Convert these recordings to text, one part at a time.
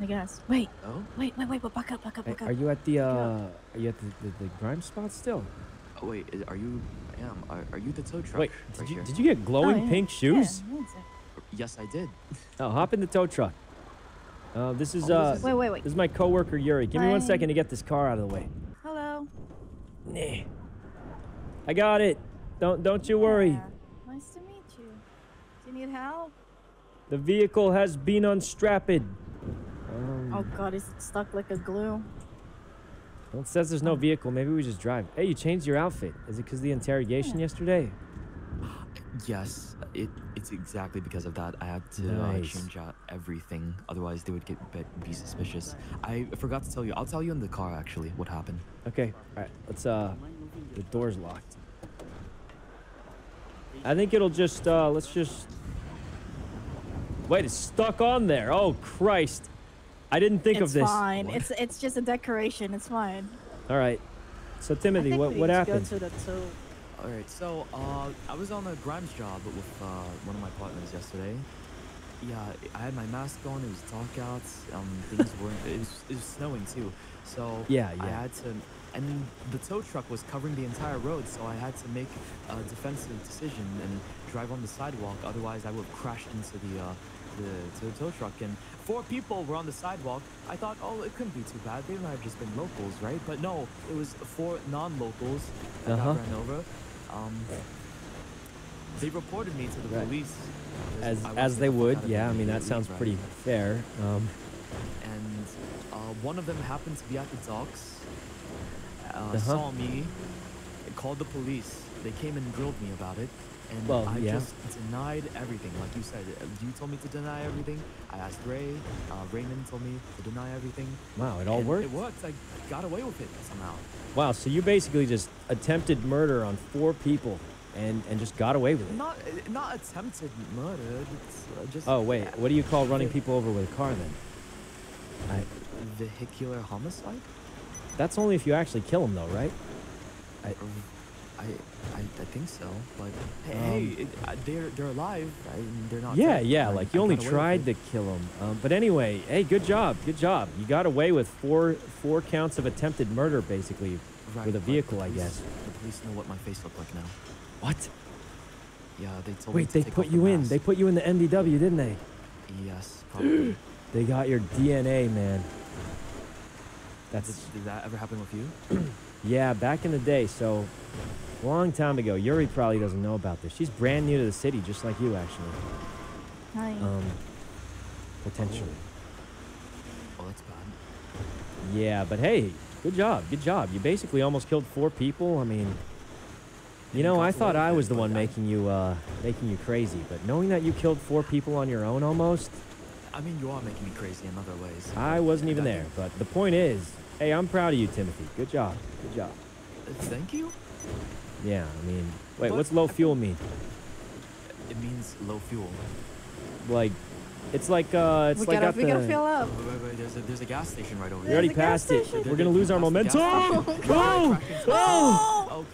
I guess. Wait. Oh? Wait. Back up. Are you at the Are you at the grime spot still? Oh, wait. Are you? I am. Are you the tow truck? Wait. Did you get glowing pink shoes? Yeah, yes, I did. Oh, hop in the tow truck. This is Wait. This is my coworker Yuri. Give me 1 second to get this car out of the way. Hello. Nah. I got it. Don't you worry. Yeah. Nice to meet you. Do you need help? The vehicle has been unstrapped. Oh god, it's stuck like a glue. Well, it says there's no vehicle. Maybe we just drive. Hey, you changed your outfit. Is it because of the interrogation yesterday? Yes, it's exactly because of that. I had to change out everything. Otherwise, they would get be suspicious. I forgot to tell you. I'll tell you in the car, actually, what happened. Okay. All right. Let's, the door's locked. I think it'll just, let's just... Wait, it's stuck on there. Oh, Christ. I didn't think of this. It's fine. It's just a decoration. It's fine. All right. So, Timothy, what happened? All right. So, I was on a Grimes job with one of my partners yesterday. Yeah, I had my mask on. It was dark out. Things weren't. It was snowing too. So yeah. I had to, and the tow truck was covering the entire road. So I had to make a defensive decision and drive on the sidewalk. Otherwise, I would have crashed into the tow truck, and 4 people were on the sidewalk. I thought, oh, it couldn't be too bad. They might have just been locals, right? But no, it was 4 non-locals that got ran over. They reported me to the police. As they would, yeah. I mean, that sounds pretty fair. And one of them happened to be at the docks, saw me, called the police. They came and grilled me about it. And I just denied everything, like you said. You told me to deny everything. I asked Ray. Raymond told me to deny everything. Wow, it all worked? It worked. I got away with it somehow. Wow, so you basically just attempted murder on 4 people and just got away with it. Not attempted murder. It's just... Oh, wait. What do you call running people over with a car, then? Vehicular homicide? That's only if you actually kill them, though, right? I think so, but hey, they're alive. They're not. Yeah. Like you only tried to kill them. But anyway, hey, good job. You got away with four counts of attempted murder, basically, with a vehicle, I guess. The police know what my face looked like now. What? Yeah, they told me. Wait, they put you in. They put you in the NDW, didn't they? Yes, probably. They got your DNA, man. Did that ever happen with you? Yeah, back in the day. So. Long time ago. Yuri probably doesn't know about this. She's brand new to the city, just like you, actually. Hi. Potentially. Oh, that's bad. Yeah, but hey, good job. You basically almost killed 4 people. I mean, you know, I thought I was the one making you crazy, but knowing that you killed 4 people on your own almost. I mean, you are making me crazy in other ways. I wasn't even there, but the point is, hey, I'm proud of you, Timothy. Good job. Thank you. Yeah, I mean... Wait, what's low fuel mean? It means low fuel. Like... It's like, we gotta fill up. Wait, there's a gas station right over there. We already passed it. We're gonna lose our momentum. Oh!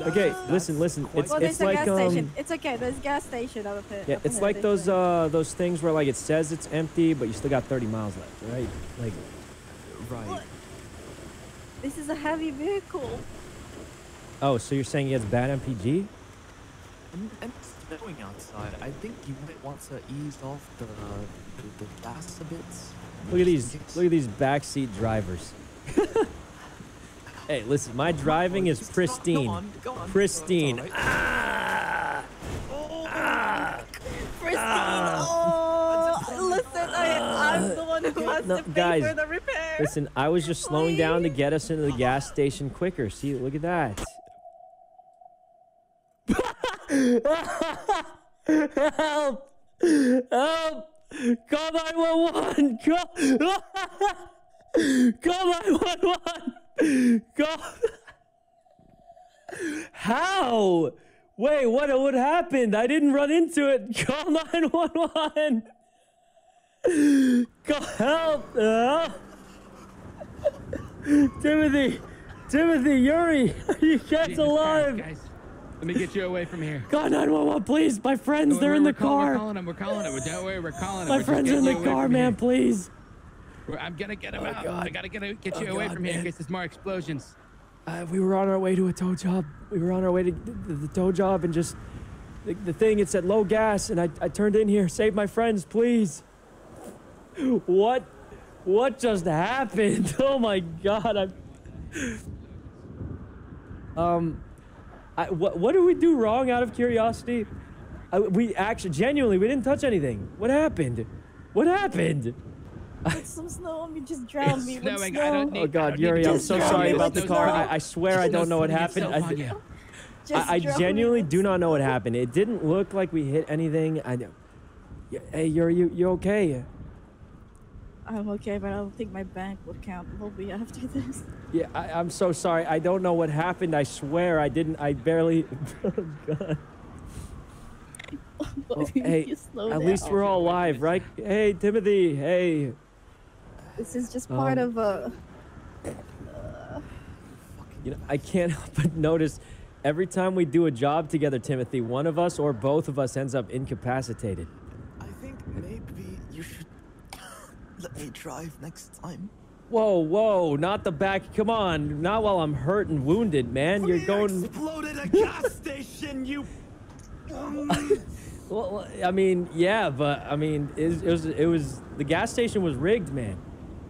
Okay, listen. It's like, gas station. It's okay, there's a gas station up there. Yeah, it's like those things where, like, it says it's empty, but you still got 30 miles left, right? Like... Right. This is a heavy vehicle. Oh, so you're saying he has bad MPG? It's snowing outside. I think you might want to ease off the gas a bit. Look at these backseat drivers. Hey, listen, my driving is pristine. Go on. Pristine. Right. Pristine. I'm the one who has to pay for the repair. Listen, I was just slowing down to get us into the gas station quicker. See, look at that. Help! Help! Call 911! Call 911! How? Wait, what happened? I didn't run into it. Call 911! Call help! Timothy, Yuri, are you cats alive? Guys. Let me get you away from here. God, 911, please. My friends, they're in the car. We're calling them. Don't worry, we're calling them. My friends are in the car, man, please. I'm gonna get him out. God. I gotta get you away from here in case there's more explosions. We were on our way to a tow job. We were on our way to the tow job and just the thing. It said low gas, and I turned in here. Save my friends, please. What just happened? Oh my God! What did we do wrong? Out of curiosity, we actually genuinely we didn't touch anything. What happened? What happened? Some snow, you just drowned me. With snow. I don't need, oh God, Yuri, I'm so sorry about the car. I swear I don't know what happened. I genuinely do not know what happened. It didn't look like we hit anything. I know. Hey, Yuri, you okay? I'm okay, but I don't think my bank would count. We'll be after this. Yeah, I'm so sorry. I don't know what happened. I swear I didn't. I barely. Oh God. Well, hey, at least we're all alive, right? Hey, Timothy. Hey. This is just part of a... You know, I can't help but notice every time we do a job together, Timothy, one of us or both of us ends up incapacitated. I think maybe you should let me drive next time. Whoa, whoa, not the back. Come on, not while I'm hurt and wounded, man. You're going... exploded a gas station, you... Well, I mean, yeah, but I mean, it was the gas station was rigged, man.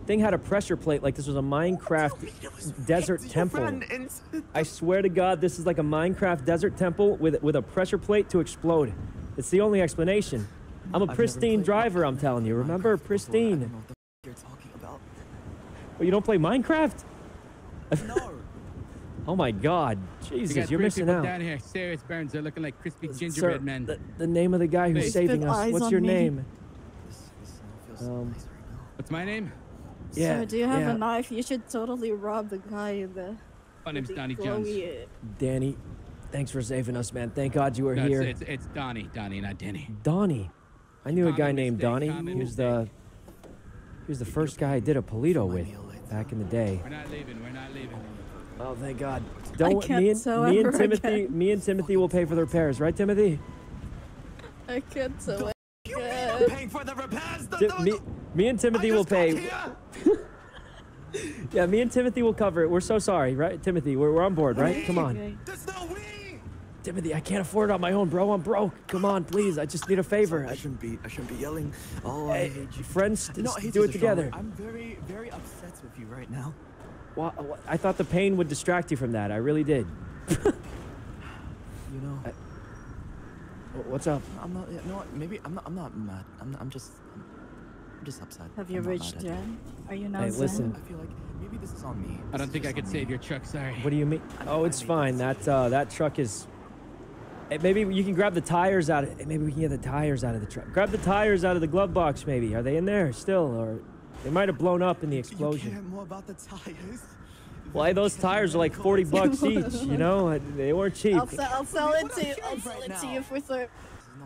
Thing had a pressure plate like this was a Minecraft desert temple. I swear to God, this is like a Minecraft desert temple with a pressure plate to explode. It's the only explanation. I'm a pristine driver, I'm telling you. Remember, pristine. I don't know what the f you're talking about. Well, you don't play Minecraft? No. Oh my God, Jesus, you're missing out. Down here, serious burns. They're looking like crispy gingerbread men. The name of the guy who's saving us. What's your name? What's my name? Yeah. So do you have a knife? You should totally rob the guy in the. My name's Donnie Jones. Danny, thanks for saving us, man. Thank God you were here. It's Donnie, not Danny. Donnie, I knew a guy named Donnie. He was the first guy I did a Polito with back in the day. We're not leaving. Oh, thank God. Don't me and Timothy will pay for the repairs, right, Timothy? I can't so you paying for the repairs, me and Timothy will pay. Yeah, me and Timothy will cover it. We're so sorry, right, Timothy? We're on board, right? Come on. Okay. There's no way. Timothy, I can't afford it on my own, bro. I'm broke. Come on, please. I just need a favor. I shouldn't be yelling. Oh, hey, I hate you. Friends, do it together. I'm very, very upset with you right now. Well, I thought the pain would distract you from that. I really did. You know. What's up? I'm not. You know what? Maybe I'm not. I'm not mad. I'm just upset. Have you reached Jen? Are you not? Hey, listen. I feel like maybe this is on me. I don't think I could save your truck. Sorry. What do you mean? Oh, it's fine. That truck is. Hey, maybe you can grab the tires out of. Maybe we can get the tires out of the truck. Grab the tires out of the glove box. Maybe are they in there still or? They might have blown up in the explosion. You care more about the tires. Why those tires are like $40 each, you know? They weren't cheap. I'll sell it to you. I'll sell it to you for $30.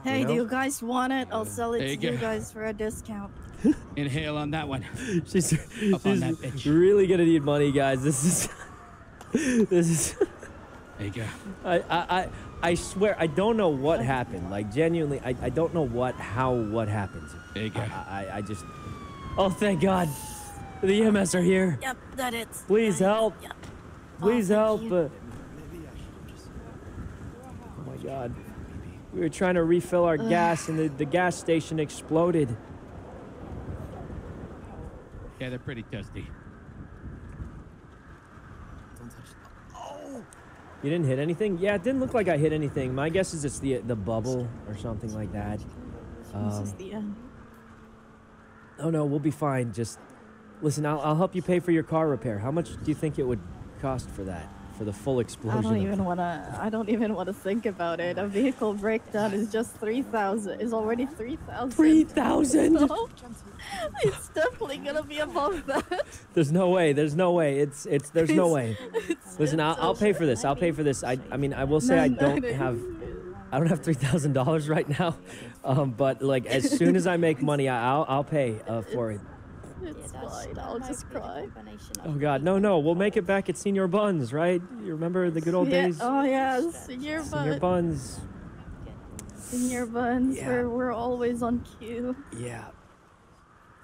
Hey, do you guys want it? I'll sell it to you guys for a discount. Inhale on that one. she's really gonna need money, guys. This is. There you go. I swear I don't know what happened. Like genuinely, I don't know what happened. There you go. I just. Oh, thank God. The EMS are here. Yep, that is. Please help. Yep. Please help. Oh, my God. We were trying to refill our gas, and the gas station exploded. Yeah, they're pretty toasty. Don't touch them. Oh! You didn't hit anything? Yeah, it didn't look like I hit anything. My guess is it's the bubble or something like that. This is the end. Oh no, we'll be fine. Just listen. I'll help you pay for your car repair. How much do you think it would cost for that? For the full explosion? I don't even want to think about it. A vehicle breakdown is just 3,000. It's already 3,000. 3,000? No, it's definitely gonna be above that. There's no way. There's no way. There's no way. Listen, I'll pay for this. I'll pay for this. I will say I don't have $3,000 right now, but like as soon as I make money, I'll pay for it. It's fine. I'll just cry. Oh God, no! We'll make it back at Senior Buns, right? You remember the good old days? Oh yeah, Senior Buns. Senior Buns, yeah. We're always on cue. Yeah.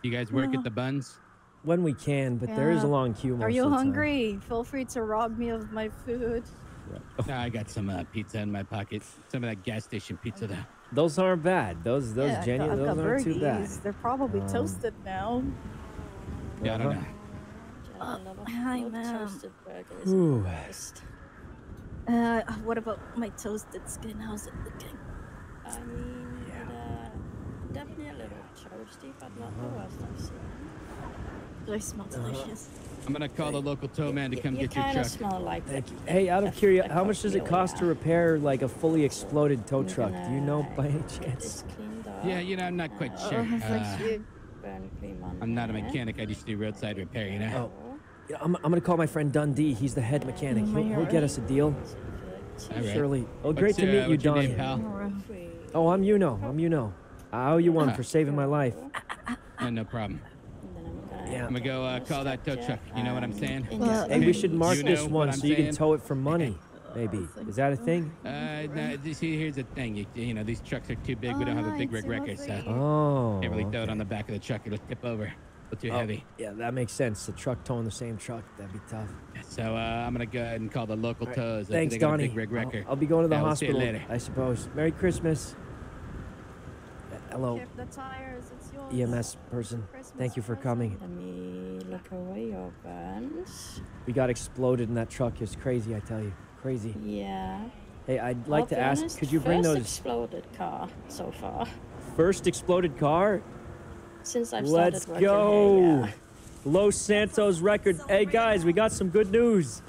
You guys work at the Buns? when we can, but there is a long queue. Are you hungry? Feel free to rob me of my food. Yeah. Oh. No, I got some pizza in my pocket. Some of that gas station pizza. There. Those aren't bad. Those genuine. Those aren't too bad. They're probably toasted now. Yeah, I don't know. Hi, ma'am. What about my toasted skin? How's it looking? I mean, definitely a little toasty, but not the worst I've seen. Do I smell delicious? I'm gonna call the local tow man to come get your truck. Smell like that. Hey, out of curiosity, how much does it cost to repair like a fully exploded tow truck? Do you know by any chance? Yeah, you know, I'm not quite sure. I'm not a mechanic. I just do roadside repair, you know. Oh, yeah, I'm gonna call my friend Dundee. He's the head mechanic. He'll get us a deal. Right. Surely. Oh, great to meet you, Donnie. Oh, I'm Yuno. I owe you one for saving my life. No problem. Yeah. I'm gonna go call that tow truck. You know what I'm saying? Well, hey, we should mark this one so you can tow it for money. Maybe. Is that a thing? No, see, here's the thing. You know, these trucks are too big. We don't have a big rig wrecker, so can't really throw it on the back of the truck. It'll tip over. It's too heavy. Yeah, that makes sense. The truck towing the same truck, that'd be tough. So I'm gonna go ahead and call the local tows. Thanks, Donnie. Big rig wrecker. I'll be going to the hospital later, I suppose. Merry Christmas. Hello. The tires, it's yours. EMS person, thank you for coming. Let me look away your buns. We got exploded in that truck. It's crazy, I tell you. Crazy. Yeah. Hey, I'd like to ask, could you bring those... First exploded car so far. First exploded car? Since I've started working here, yeah. Let's go! Los Santos record. Hey, guys, we got some good news.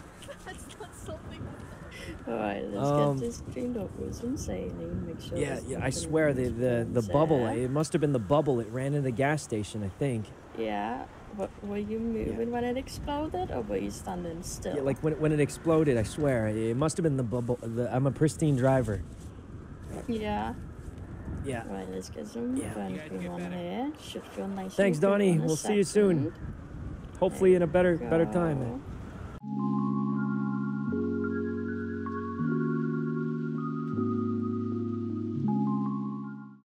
Alright, let's get this cleaned up with some saline, make sure... Yeah, I swear, the bubble, it must have been the bubble, it ran into the gas station, I think. Yeah, but were you moving when it exploded, or were you standing still? Yeah, like, when it exploded, I swear, it must have been the bubble, I'm a pristine driver. Yeah. Yeah. Alright, let's get some burn on here, should feel nice. Thanks, Donnie, we'll see you soon. Hopefully in a better time.